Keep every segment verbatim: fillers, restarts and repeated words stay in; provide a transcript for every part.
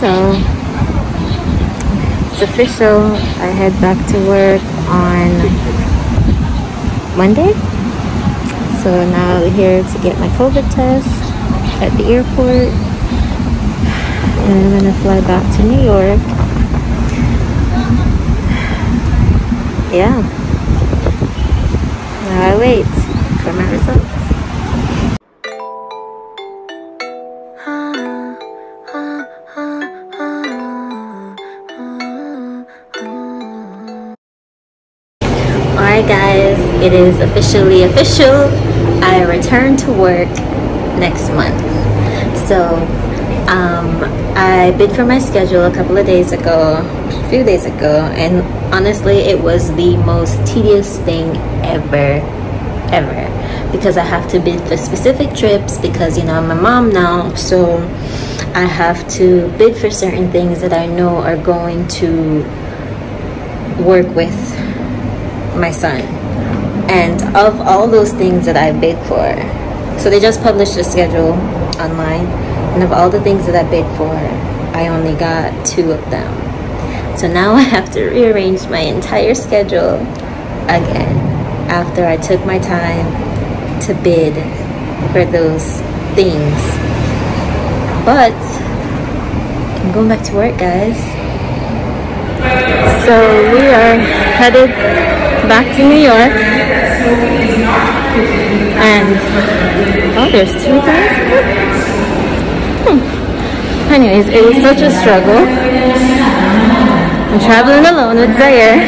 So it's official. I head back to work on Monday. So now we're here to get my COVID test at the airport, and I'm gonna fly back to New York. Yeah. Now I wait for my results. Alright guys, it is officially official. I return to work next month. So um, I bid for my schedule a couple of days ago, a few days ago, and honestly it was the most tedious thing ever, ever. Because I have to bid for specific trips because, you know, I'm a mom now, so I have to bid for certain things that I know are going to work with my son. And of all those things that I bid for, so they just published the schedule online, and of all the things that I bid for, I only got two of them. So now I have to rearrange my entire schedule again after I took my time to bid for those things. But I'm going back to work, guys. So we are headed back to New York, and oh, there's two guys. Hmm. Anyways, it was such a struggle. I'm traveling alone with Zaire,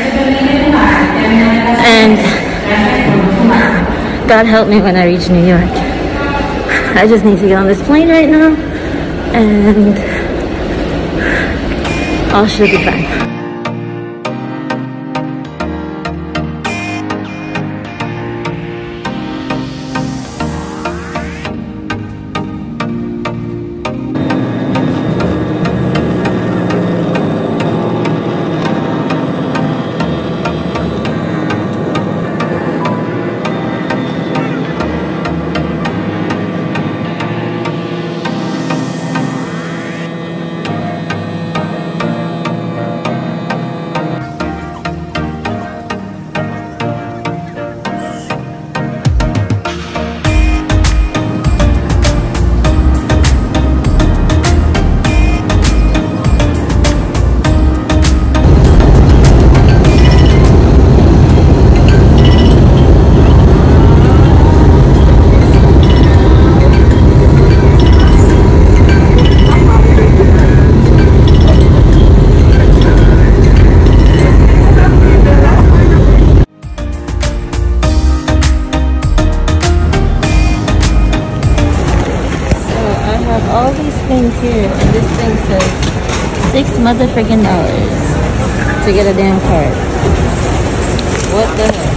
and God help me when I reach New York. I just need to get on this plane right now, and all should be fine. Here, and this thing says six mother friggin' dollars to get a damn card. What the heck?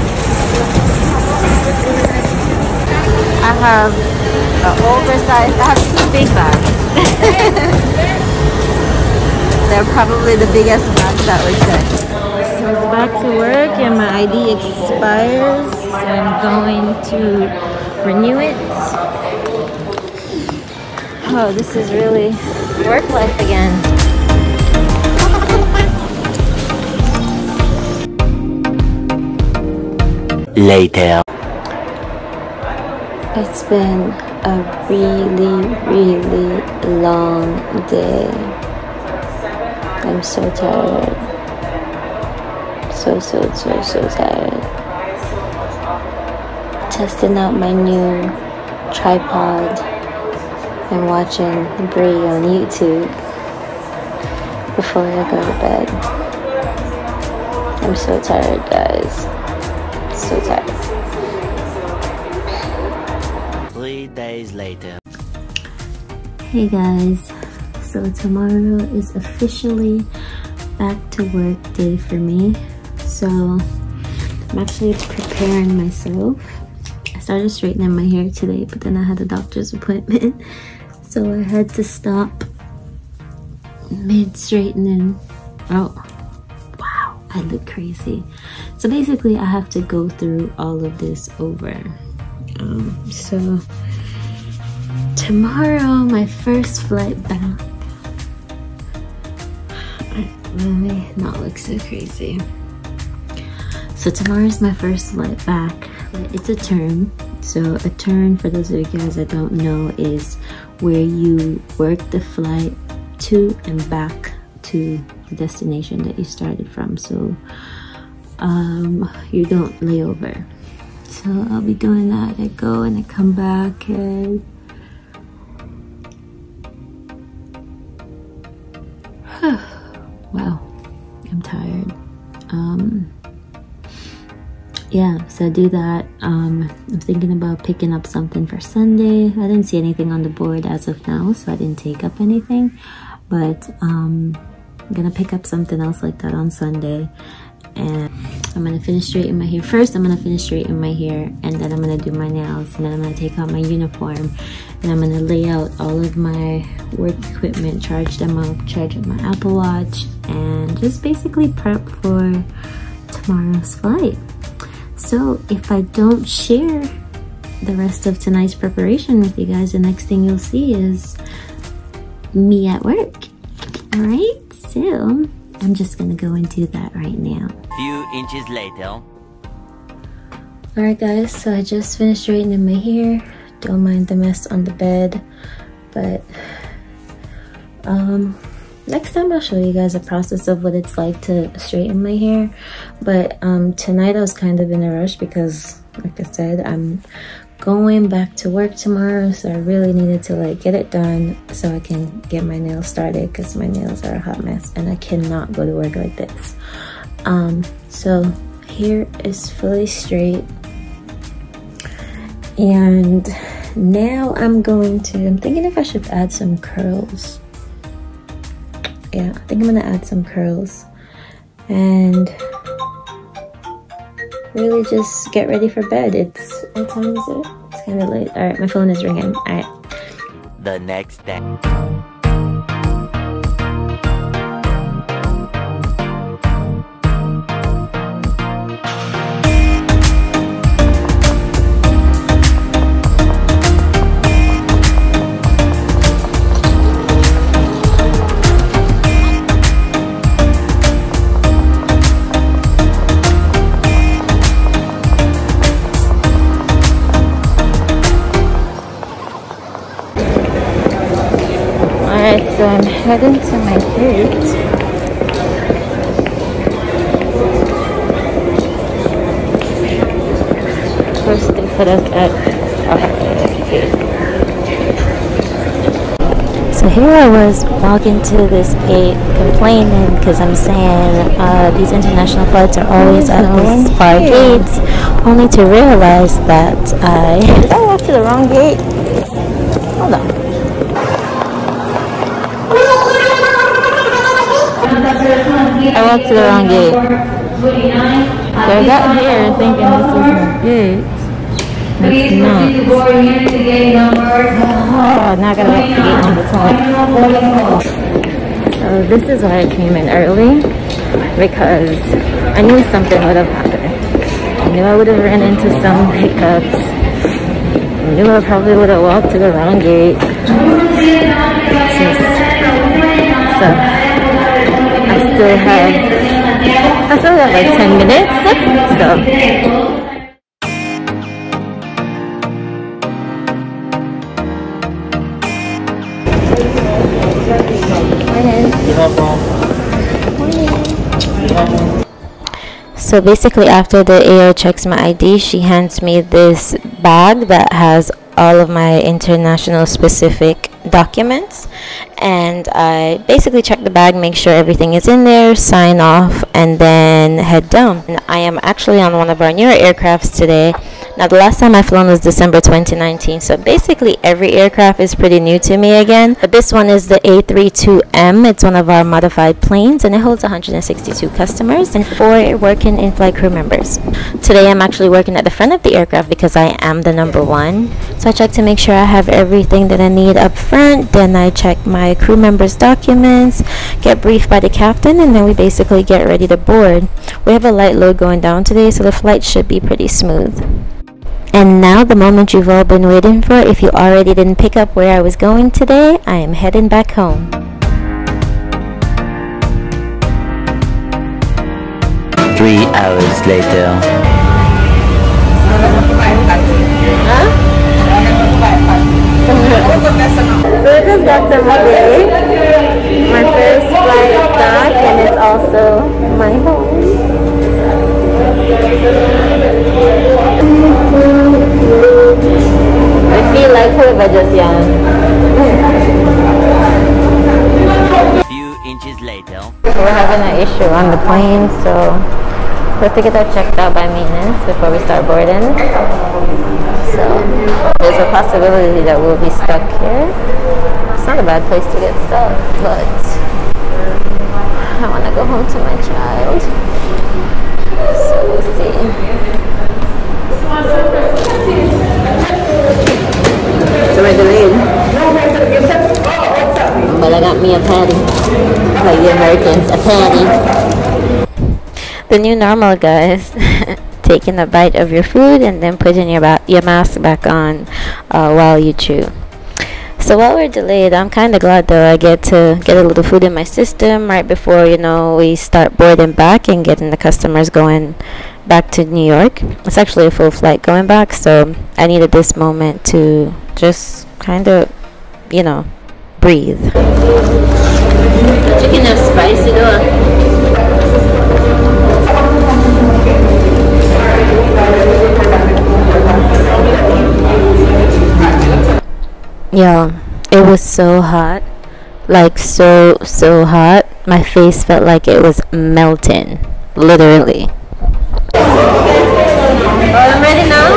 I have an oversized, I have two big bags. They're probably the biggest bags that were sent. So it's back to work, and my I D expires, so I'm going to renew it. Oh, this is really work life again. Later. It's been a really, really long day. I'm so tired. So, so, so, so tired. Testing out my new tripod. I'm watching Brie on YouTube before I go to bed. I'm so tired, guys. So tired. Three days later. Hey guys. So tomorrow is officially back to work day for me. So I'm actually preparing myself. I started straightening my hair today, but then I had a doctor's appointment. So I had to stop mid-straightening. Oh, wow, I look crazy. So basically I have to go through all of this over. Um, so tomorrow, my first flight back really not look so crazy. So tomorrow is my first let back. It's a turn. So a turn, for those of you guys that don't know, is where you work the flight to and back to the destination that you started from. So um, you don't lay over. So I'll be doing that. I go and I come back, and wow, I'm tired. Um, yeah, so I do that. Um, I'm thinking about picking up something for Sunday. I didn't see anything on the board as of now, so I didn't take up anything. But um, I'm gonna pick up something else like that on Sunday. And I'm gonna finish straightening my hair. First, I'm gonna finish straightening my hair, and then I'm gonna do my nails, and then I'm gonna take out my uniform, and I'm gonna lay out all of my work equipment, charge them up, charge up my Apple Watch, and just basically prep for tomorrow's flight. So if I don't share the rest of tonight's preparation with you guys, the next thing you'll see is me at work. All right, so I'm just gonna go and do that right now. Few inches later. Alright guys, so I just finished straightening my hair. Don't mind the mess on the bed, but um, next time I'll show you guys a process of what it's like to straighten my hair. But um, tonight I was kind of in a rush because, like I said, I'm going back to work tomorrow, so I really needed to like get it done so I can get my nails started, because my nails are a hot mess and I cannot go to work like this. Um so hair is fully straight, and now I'm going to I'm thinking if I should add some curls. Yeah, I think I'm gonna add some curls and really just get ready for bed. It's, what time is it? It's kind of late. All right, my phone is ringing. All right. The next day. So I'm heading to my gate. First they put us at our gate. So here I was walking to this gate complaining because I'm saying uh, these international flights are always at these far gates, only to realize that I... Did I walk to the wrong gate? Hold on. I walked to the wrong gate. So I got here thinking this was my gate. It's not. Oh, now I gotta walk to gate number twenty. So this is why I came in early, because I knew something would have happened. I knew I would have ran into some hiccups. I knew I probably would have walked to the wrong gate. Jeez. So. I still have, I still have like ten minutes, so. So basically after the A O checks my I D, she hands me this bag that has all of my international specific documents, and I basically check the bag, make sure everything is in there, sign off, and then head down. And I am actually on one of our newer aircrafts today. Now the last time I flown was December twenty nineteen, so basically every aircraft is pretty new to me again, but this one is the A thirty-two M. It's one of our modified planes, and it holds one hundred sixty-two customers and four working in-flight crew members. Today I'm actually working at the front of the aircraft because I am the number one, so I check to make sure I have everything that I need up front, then I check my crew members' documents, get briefed by the captain, and then we basically get ready to board. We have a light load going down today, so the flight should be pretty smooth. And now the moment you've all been waiting for. If you already didn't pick up where I was going today, I am heading back home. hours later. So I just got to Monday. My first flight back, and it's also my home. I feel like her, but just yeah. Inches later. We're having an issue on the plane, so we have to get that checked out by maintenance before we start boarding. So there's a possibility that we'll be stuck here. It's not a bad place to get stuck, but I want to go home to my child. So we'll see. So we're delayed. But I got me a patty, like the Americans, a patty. The new normal, guys. Taking a bite of your food and then putting your, ba your mask back on uh, while you chew. So while we're delayed, I'm kind of glad though I get to get a little food in my system right before, you know, we start boarding back and getting the customers going back to New York. It's actually a full flight going back, so I needed this moment to just kind of, you know, breathe. Chicken is spicy though. Yeah, it was so hot. Like so, so hot. My face felt like it was melting. Literally. Well, I'm ready now?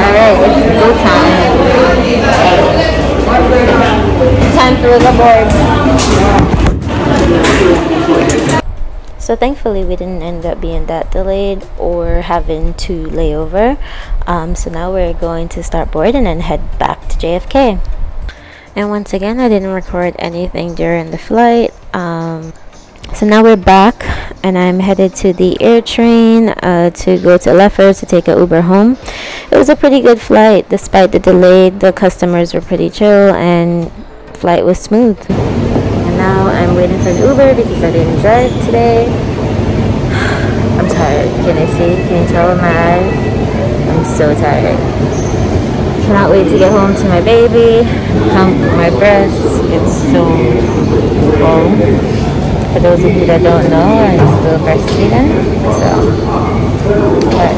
Alright, it's go time. Okay. Time for the board. So thankfully we didn't end up being that delayed or having to lay over. Um, so now we're going to start boarding and head back to J F K. And once again, I didn't record anything during the flight. Um, so now we're back and I'm headed to the air train uh, to go to Lefferts to take an Uber home. It was a pretty good flight despite the delay. The customers were pretty chill and flight was smooth. And now I'm waiting for an Uber because I didn't drive today. I'm tired. Can I see? Can you tell in my eyes? I'm so tired. Cannot wait to get home to my baby. Pump my breast. It's so full. For those of you that don't know, I'm still breastfeeding. So, but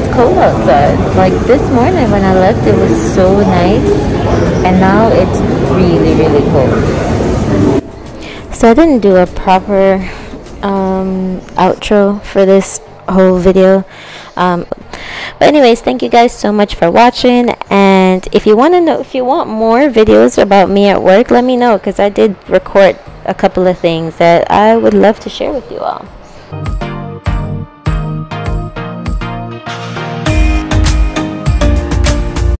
it's cold outside. Like this morning when I left, it was so nice, and now it's really, really cold. So I didn't do a proper um, outro for this whole video. Um, but anyways, thank you guys so much for watching. And if you want to know, if you want more videos about me at work, let me know because I did record a couple of things that I would love to share with you all.